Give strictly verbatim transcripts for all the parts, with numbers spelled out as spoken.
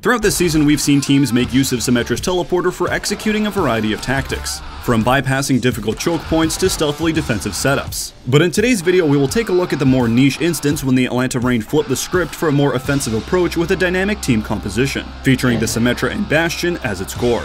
Throughout this season, we've seen teams make use of Symmetra's teleporter for executing a variety of tactics, from bypassing difficult choke points to stealthily defensive setups. But in today's video, we will take a look at the more niche instance when the Atlanta Reign flipped the script for a more offensive approach with a dynamic team composition, featuring the Symmetra and Bastion as its core.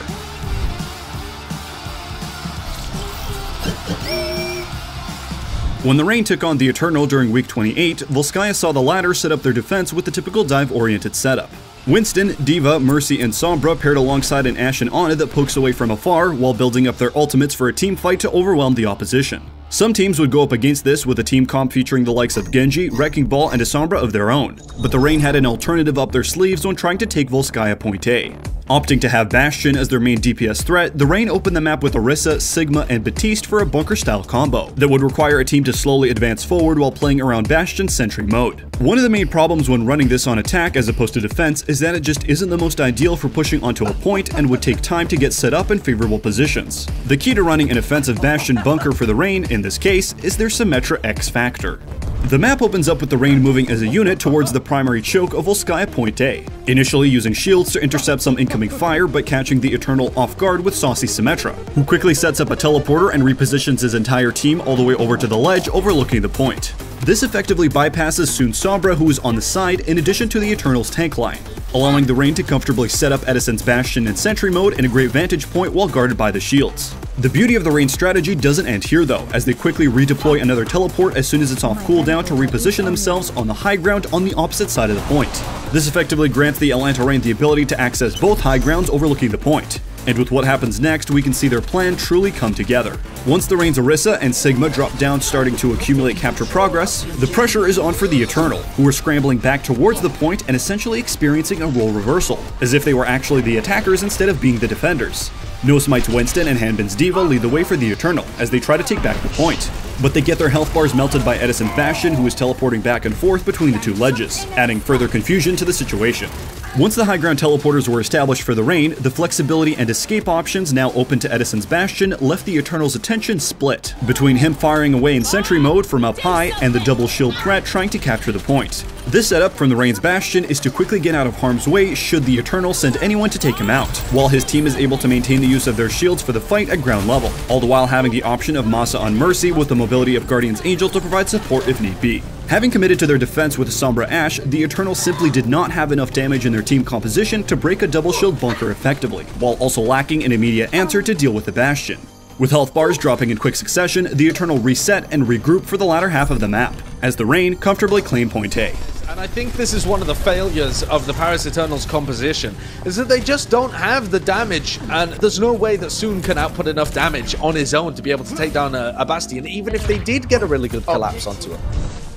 When the Reign took on the Eternal during week twenty-eight, Volskaya saw the latter set up their defense with the typical dive-oriented setup. Winston, D.Va, Mercy, and Sombra paired alongside an Ashe and Ana that pokes away from afar while building up their ultimates for a team fight to overwhelm the opposition. Some teams would go up against this with a team comp featuring the likes of Genji, Wrecking Ball, and a Sombra of their own, but the Reign had an alternative up their sleeves when trying to take Volskaya point A. Opting to have Bastion as their main D P S threat, the Reign opened the map with Orisa, Sigma, and Batiste for a bunker-style combo that would require a team to slowly advance forward while playing around Bastion's sentry mode. One of the main problems when running this on attack as opposed to defense is that it just isn't the most ideal for pushing onto a point and would take time to get set up in favorable positions. The key to running an offensive Bastion bunker for the Reign, in this case, is their Symmetra X factor. The map opens up with the Reign moving as a unit towards the primary choke of Volskaya point A, initially using shields to intercept some incoming fire but catching the Eternal off guard with saucy Symmetra, who quickly sets up a teleporter and repositions his entire team all the way over to the ledge overlooking the point. This effectively bypasses Soon Sombra, who is on the side in addition to the Eternal's tank line, allowing the Reign to comfortably set up Edison's Bastion in sentry mode in a great vantage point while guarded by the shields. The beauty of the Reign's strategy doesn't end here though, as they quickly redeploy another teleport as soon as it's off cooldown to reposition themselves on the high ground on the opposite side of the point. This effectively grants the Atlanta Reign the ability to access both high grounds overlooking the point. And with what happens next, we can see their plan truly come together. Once the Reign's Orisa and Sigma drop down, starting to accumulate capture progress, the pressure is on for the Eternal, who are scrambling back towards the point and essentially experiencing a role reversal, as if they were actually the attackers instead of being the defenders. Nosmite's Winston and Hanbin's D.Va lead the way for the Eternal, as they try to take back the point. But they get their health bars melted by Edison Bastion, who is teleporting back and forth between the two ledges, adding further confusion to the situation. Once the high ground teleporters were established for the Reign, the flexibility and escape options now open to Edison's Bastion left the Eternal's attention split between him firing away in sentry mode from up high and the double shield threat trying to capture the point. This setup from the Reign's Bastion is to quickly get out of harm's way should the Eternal send anyone to take him out, while his team is able to maintain the use of their shields for the fight at ground level, all the while having the option of Masa on Mercy with the mobility of Guardian's Angel to provide support if need be. Having committed to their defense with Sombra Ashe, the Eternal simply did not have enough damage in their team composition to break a double shield bunker effectively, while also lacking an immediate answer to deal with the Bastion. With health bars dropping in quick succession, the Eternal reset and regroup for the latter half of the map, as the Reign comfortably claim point A. And I think this is one of the failures of the Paris Eternal's composition, is that they just don't have the damage, and there's no way that Soon can output enough damage on his own to be able to take down a, a Bastion, even if they did get a really good collapse onto it.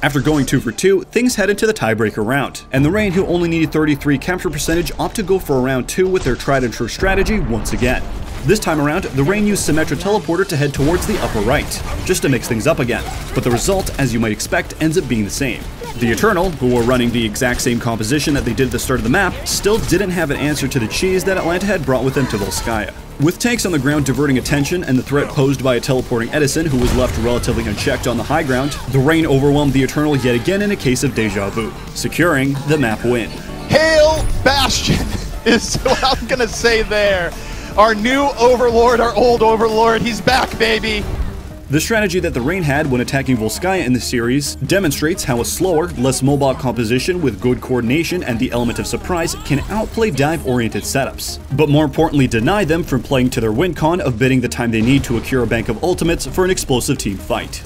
After going two for two, things head into the tiebreaker round, and the Reign, who only needed thirty-three capture percentage, opt to go for a round two with their tried and true strategy once again. This time around, the Reign used Symmetra teleporter to head towards the upper right, just to mix things up again, but the result, as you might expect, ends up being the same. The Eternal, who were running the exact same composition that they did at the start of the map, still didn't have an answer to the cheese that Atlanta had brought with them to Volskaya. With tanks on the ground diverting attention and the threat posed by a teleporting Edison who was left relatively unchecked on the high ground, the Reign overwhelmed the Eternal yet again in a case of deja vu, securing the map win. Hail Bastion is what I'm gonna say there. Our new overlord, our old overlord, he's back, baby! The strategy that the Reign had when attacking Volskaya in the series demonstrates how a slower, less mobile composition with good coordination and the element of surprise can outplay dive-oriented setups, but more importantly deny them from playing to their win con of bidding the time they need to accrue a bank of ultimates for an explosive team fight.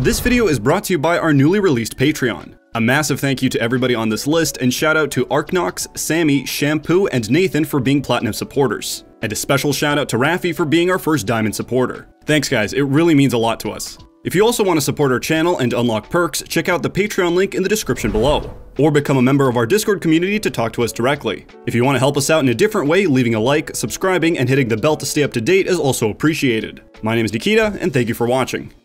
This video is brought to you by our newly released Patreon. A massive thank you to everybody on this list, and shout out to Arknox, Sammy, Shampoo, and Nathan for being Platinum supporters. And a special shout out to Raffy for being our first Diamond supporter. Thanks guys, it really means a lot to us. If you also want to support our channel and unlock perks, check out the Patreon link in the description below, or become a member of our Discord community to talk to us directly. If you want to help us out in a different way, leaving a like, subscribing, and hitting the bell to stay up to date is also appreciated. My name is Nikita, and thank you for watching.